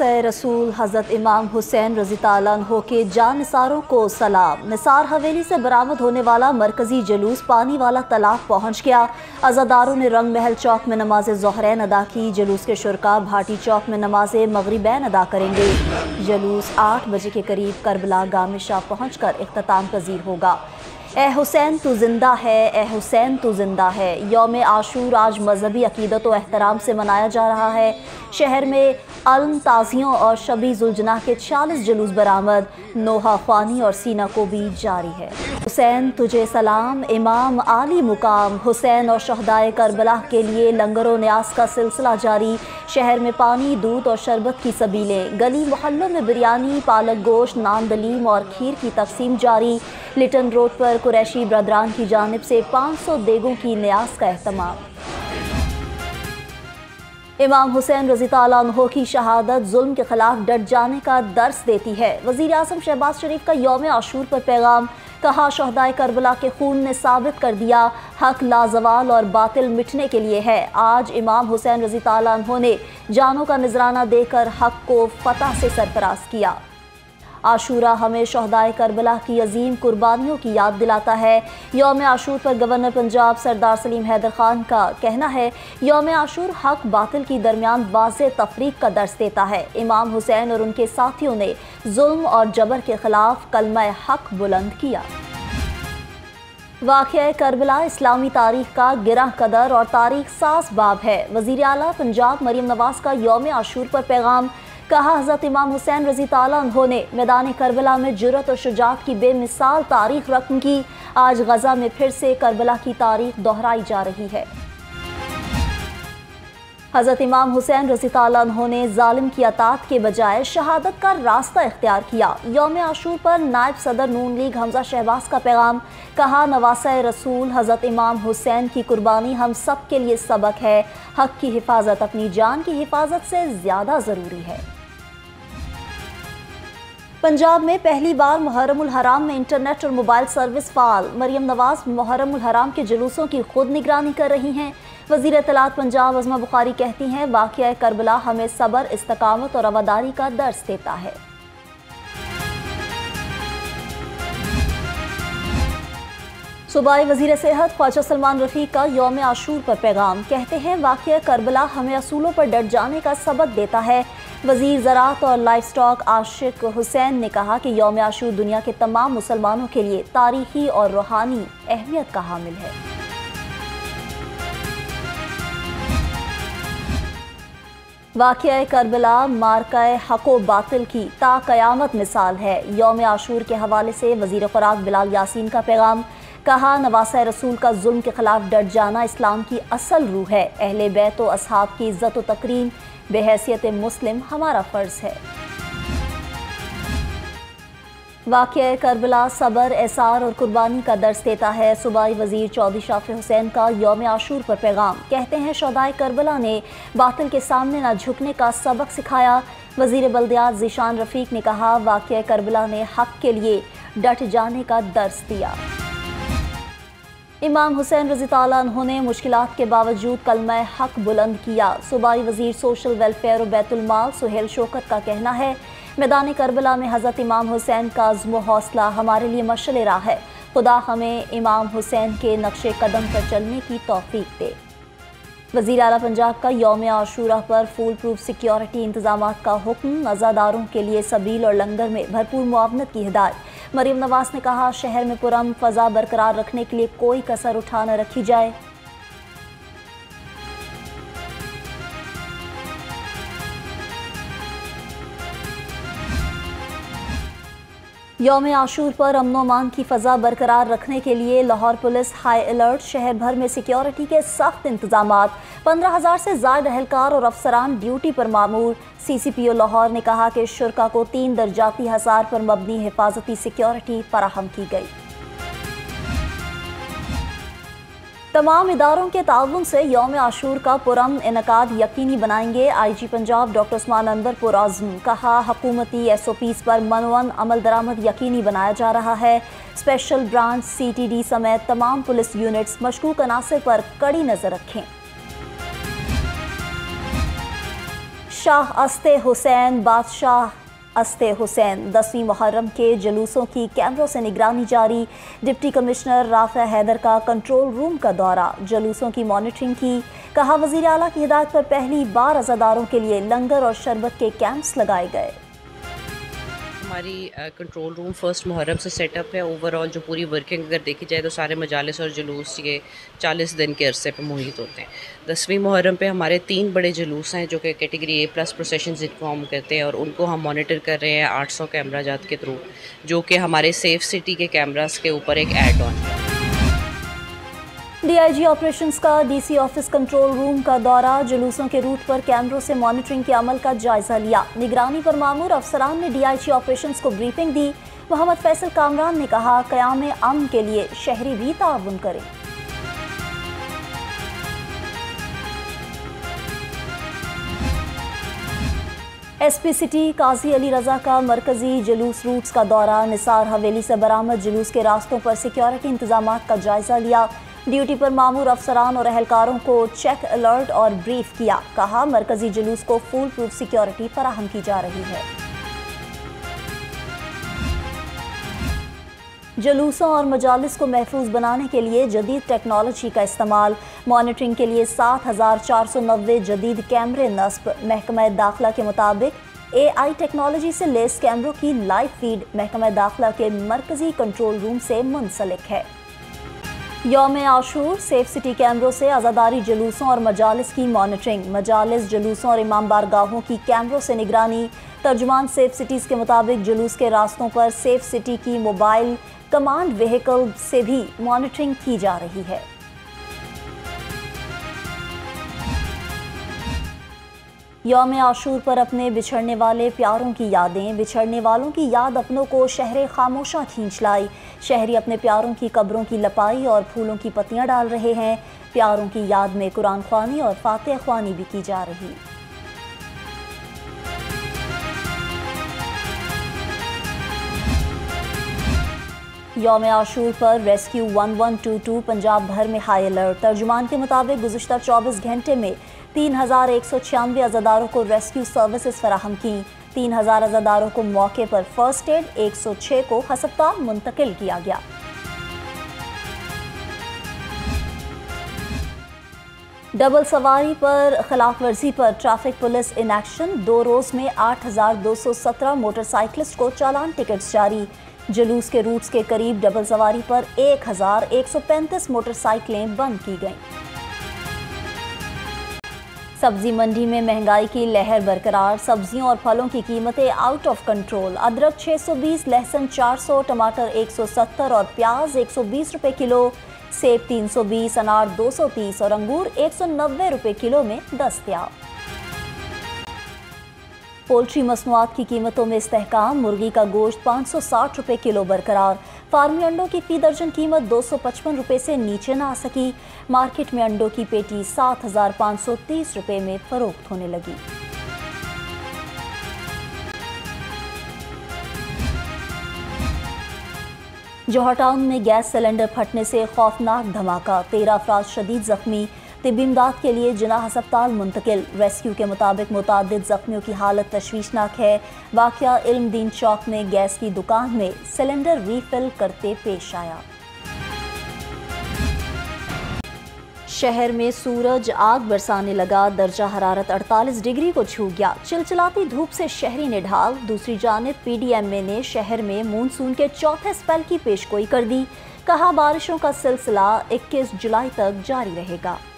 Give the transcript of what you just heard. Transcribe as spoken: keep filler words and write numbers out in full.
खामसा रसूल हज़रत इमाम हुसैन रज़ी ताला अन्हो के जान निसारों को सलाम। निसार हवेली से बरामद होने वाला मरकजी जुलूस पानी वाला तालाब पहुँच गया। अज़ादारों ने रंग महल चौक में नमाज ज़ोहरैन अदा की। जुलूस के शुरका भाटी चौक में नमाज मगरिबैन अदा करेंगे। जुलूस आठ बजे के करीब करबला गाम शाह पहुँच कर इख्तिताम पजीर होगा। ए हुसैन तो ज़िंदा है, ए हुसैन तो ज़िंदा है। यौम आशूर आज मजहबी अक़ीदत और एहतराम से मनाया जा रहा है। शहर में अल्म ताज़ियों और शबी जुलजनाह के छियालीस जुलूस बरामद। नोहा ख्वानी और सीना को भी जारी है। हुसैन तुझे सलाम, इमाम आली मुकाम। हुसैन और शहदाए करबला के लिए लंगर न्यास का सिलसिला जारी। शहर में पानी, दूध और शरबत की सबीलें। गली मोहल्लों में बिरयानी, पालक गोश्त, नान दलीम और खीर की तकसीम जारी। लिटन रोड पर कुरैशी ब्रदरान की जानिब से पाँच सौ देगों की न्यास का अहतमाम। इमाम हुसैन रज़ी ताला अन्हो की शहादत जुल्म के खिलाफ डट जाने का दर्स देती है। वज़ीर आज़म शहबाज शरीफ का यौम आशूर पर पैगाम। कहा, शहदाए करबला के खून ने साबित कर दिया हक लाजवाल और बातिल मिटने के लिए है। आज इमाम हुसैन रज़ी ताला अन्हो ने जानों का नजराना देकर हक को फतह से सरफराज किया। आशूरा हमें शहदाए करबला की अजीम कुर्बानियों की याद दिलाता है। यौम आशूर पर गवर्नर पंजाब सरदार सलीम हैदर खान का कहना है, यौम आशूर हक बातिल की दरमियान वाज़े तफरीक का दर्स देता है। इमाम हुसैन और उनके साथियों ने जुल्म और जबर के खिलाफ कलमा हक बुलंद किया। वाक़या करबला इस्लामी तारीख का गिरा कदर और तारीख साज बाब है। वज़ीर आला पंजाब मरीम नवाज़ का यौम आशूर पर पैगाम। कहा, हज़रत इमाम हुसैन रज़ी ताला अन्हो ने मैदान करबला में जुरत और शुजाअत की बेमिसाल तारीख रकम की। आज गजा में फिर से करबला की तारीख दोहराई जा रही है। हज़रत इमाम हुसैन रज़ी ताला अन्हो ने जालिम की अतात के बजाय शहादत का रास्ता इख्तियार किया। यौम आशूर पर नायब सदर नून लीग हमज़ा शहबाज का पैगाम। कहा, नवासा रसूल हज़रत इमाम हुसैन की कुर्बानी हम सब के लिए सबक है। हक की हिफाजत अपनी जान की हिफाजत से ज़्यादा ज़रूरी है। पंजाब में पहली बार मुहर्रमुल हराम में इंटरनेट और मोबाइल सर्विस फ़ाल। मरीम नवाज़ मुहर्रमुल हराम के जुलूसों की खुद निगरानी कर रही हैं। वज़ीर इत्तलात पंजाब अज़ीमा बुखारी कहती हैं, वाक़या करबला हमें सब्र, इस्तकामत और रवादारी का दर्स देता है। सूबाई वज़ीर सेहत ख्वाजा सलमान रफ़ीक़ का यौम आशूर पर पैगाम। कहते हैं, वाक़या करबला हमें असूलों पर डट जाने का सबक देता है। वज़ीर ज़राअत और लाइफ स्टॉक आशिक हुसैन ने कहा कि यौम आशूर दुनिया के तमाम मुसलमानों के लिए तारीख़ी और रूहानी अहमियत का हामिल है। वाक़या करबला मार्का हको बातिल की ता क़यामत मिसाल है। यौम आशूर के हवाले से वज़ीर खुराक बिलाल यासीन का पैगाम। कहा, नवासा रसूल का जुल्म के खिलाफ डट जाना इस्लाम की असल रूह है। अहले बैत व असहाब की इज्जत व तकरीम बेहैसियत मुस्लिम हमारा फ़र्ज है। वाक़या करबला सबर, एसार और कुर्बानी का दर्स देता है। सूबाई वज़ीर चौधरी शाफ़े हुसैन का यौम आशूर पर पैगाम। कहते हैं, शहदाए करबला ने बातिल के सामने ना झुकने का सबक सिखाया। वज़ीर बल्दियात जिशान रफ़ीक ने कहा, वाक़या करबला ने हक के लिए डट जाने का दर्स दिया। इमाम हुसैन रज़ी ताला अन्हो ने मुश्किलात के बावजूद कलमा हक बुलंद किया। सूबाई वज़ीर सोशल वेलफेयर और बैतुलमाल सुहेल शौकत का कहना है, मैदान करबला में हज़रत इमाम हुसैन का अज़्म व हौसला हमारे लिए मशाल राह है। खुदा हमें इमाम हुसैन के नक्शे कदम पर चलने की तौफीक दे। वज़ीर आला पंजाब का यौम आशूरा पर फूल प्रूफ सिक्योरिटी इंतजाम का हुक्म। अज़ादारों के लिए सबील और लंगर में भरपूर मुआवनत की हिदायत। मरीम नवाज़ ने कहा, शहर में पुरम फ़ज़ा बरकरार रखने के लिए कोई कसर उठा न रखी जाए। यौम आशूर पर अमन व अमान की फ़ज़ा बरकरार रखने के लिए लाहौर पुलिस हाई अलर्ट। शहर भर में सिक्योरिटी के सख्त इंतजाम। पंद्रह हज़ार से ज़्यादा अहलकार और अफसरान ड्यूटी पर मामूर। सी सी पी ओ लाहौर ने कहा कि शुरा को तीन दर्जाती हज़ार पर मबनी हिफाजती सिक्योरिटी फराहम की गई। तमाम इदारों के ताउन से यौम आशूर का पुरम इनकाद यकीनी बनाएंगे। I G Punjab doctor Usman Anwar पुराज़म। कहा, हकूमती एस ओ पीज़ पर मनवन अमल दरामद यकीनी बनाया जा रहा है। Special branch C T D समेत तमाम पुलिस यूनिट्स मशकूक अनासर पर कड़ी नज़र रखें। बादशाह अस्ते हुसैन बादशाह अस्ते हुसैन दसवीं मुहर्रम के जुलूसों की कैमरों से निगरानी जारी। डिप्टी कमिश्नर राफा हैदर का कंट्रोल रूम का दौरा, जुलूसों की मॉनिटरिंग की। कहा वज़ीर आला की हिदायत पर पहली बार अज़ादारों के लिए लंगर और शरबत के कैंप्स लगाए गए। हमारी कंट्रोल रूम फर्स्ट मुहर्रम से सेटअप है। ओवरऑल जो पूरी वर्किंग अगर देखी जाए तो सारे मजालिस और जुलूस ये चालीस दिन के अरसे पर मुहित होते हैं। दसवीं मुहर्रम पे हमारे तीन बड़े जुलूस हैं जो कि कैटेगरी ए प्लस प्रोसेशन जिनको हम कहते हैं, और उनको हम मॉनिटर कर रहे हैं आठ सौ कैमरा जात के थ्रू, जो कि हमारे सेफ सिटी के कैमरास के ऊपर एक एड ऑन है। डीआईजी ऑपरेशंस का डीसी ऑफिस कंट्रोल रूम का दौरा, जुलूसों के रूट पर कैमरों से मॉनिटरिंग के अमल का जायजा लिया। निगरानी पर मामूर अफसरान ने डीआईजी ऑपरेशंस को ब्रीफिंग दी। मोहम्मद फैसल कामरान ने कहा कयाम अमन के लिए शहरी भी ताउन करें। एसपी सिटी काजी अली रजा का मरकजी जुलूस रूट्स का दौरा, निसार हवेली से बरामद जुलूस के रास्तों पर सिक्योरिटी इंतजाम का जायजा लिया। ड्यूटी पर मामूर अफसरान और अहलकारों को चेक अलर्ट और ब्रीफ किया। कहा मरकजी जुलूस को फूल प्रूफ सिक्योरिटी फराहम की जा रही है। जुलूसों और मजालिस को महफूज बनाने के लिए जदीद टेक्नोलॉजी का इस्तेमाल, मॉनिटरिंग के लिए सात हज़ार चार सौ नब्बे जदीद कैमरे नस्ब। महकमा दाखिला के मुताबिक ए आई टेक्नोलॉजी से लेस कैमरों की लाइव फीड महकमा दाखिला के मरकजी कंट्रोल रूम से मुंसलिक है। यौम आशूर सेफ सिटी कैमरों से आज़ादारी जुलूसों और मजालिस की मॉनिटरिंग, मजालिस जुलूसों और इमाम बारगाहों की कैमरों से निगरानी। तर्जुमान सेफ सिटीज़ के मुताबिक जुलूस के रास्तों पर सेफ सिटी की मोबाइल कमांड व्हीकल से भी मॉनिटरिंग की जा रही है। यौम आशूर पर अपने बिछड़ने वाले प्यारों की यादें, बिछड़ने वालों की याद अपनों को शहर खामोशा खींच लाई। शहरी अपने प्यारों की कब्रों की लपाई और फूलों की पत्तियां डाल रहे हैं। प्यारों की याद में कुरान ख्वानी और फातह ख्वानी भी की जा रही। यौम आशूर पर रेस्क्यू ग्यारह बाईस पंजाब भर में हाई अलर्ट। तर्जुमान के मुताबिक गुज़श्ता चौबीस घंटे में तीन हज़ार एक सौ छियानवे अज़ादारों को रेस्क्यू सर्विसेज फराहम की। तीन हज़ार अज़ादारों को मौके पर फर्स्ट एड, एक सौ छः को हस्पताल मुंतकिल किया गया। डबल सवारी पर खिलाफ वर्जी पर ट्रैफिक पुलिस इन एक्शन, दो रोज़ में आठ हज़ार दो सौ सत्रह मोटरसाइकिलिस्ट को चालान टिकट्स जारी। जुलूस के रूट्स के करीब डबल सवारी पर एक हज़ार एक सौ पैंतीस मोटरसाइकिलें बंद की गईं। सब्जी मंडी में महंगाई की लहर बरकरार, सब्जियों और फलों की कीमतें आउट ऑफ कंट्रोल। अदरक छह सौ बीस, लहसुन चार सौ, टमाटर एक सौ सत्तर और प्याज एक सौ बीस रुपए किलो। सेब तीन सौ बीस, अनार दो सौ तीस और अंगूर एक सौ नब्बे रुपए किलो में दस्तयाब। पोल्ट्री मसनूआत की कीमतों में इस्तेहकाम, मुर्गी का गोश्त पाँच सौ साठ रुपए किलो बरकरार। फार्मी अंडों की फी दर्जन कीमत दो सौ पचपन रुपये से नीचे ना आ सकी। मार्केट में अंडों की पेटी सात हज़ार पाँच सौ तीस रुपये में फरोख्त होने लगी। जोहटाउन में गैस सिलेंडर फटने से खौफनाक धमाका, तेरह अफराद शदीद जख्मी, तिब्बी इमदाद के लिए जिनाह अस्पताल मुंतकिल। रेस्क्यू के मुताबिक मुतादिद जख्मियों की हालत तशवीशनाक है। वाक़या इल्मदीन चौक में गैस की दुकान में सिलेंडर रीफिल करते पेश आया। शहर में सूरज आग बरसाने लगा, दर्जा हरारत अड़तालीस डिग्री को छू गया, चिलचिलाती धूप से शहरी ने ढाल। दूसरी जानब पीडीएमए ने शहर में मानसून के चौथे स्पेल की पेशगोई कर दी। कहा बारिशों का सिलसिला इक्कीस जुलाई तक जारी रहेगा।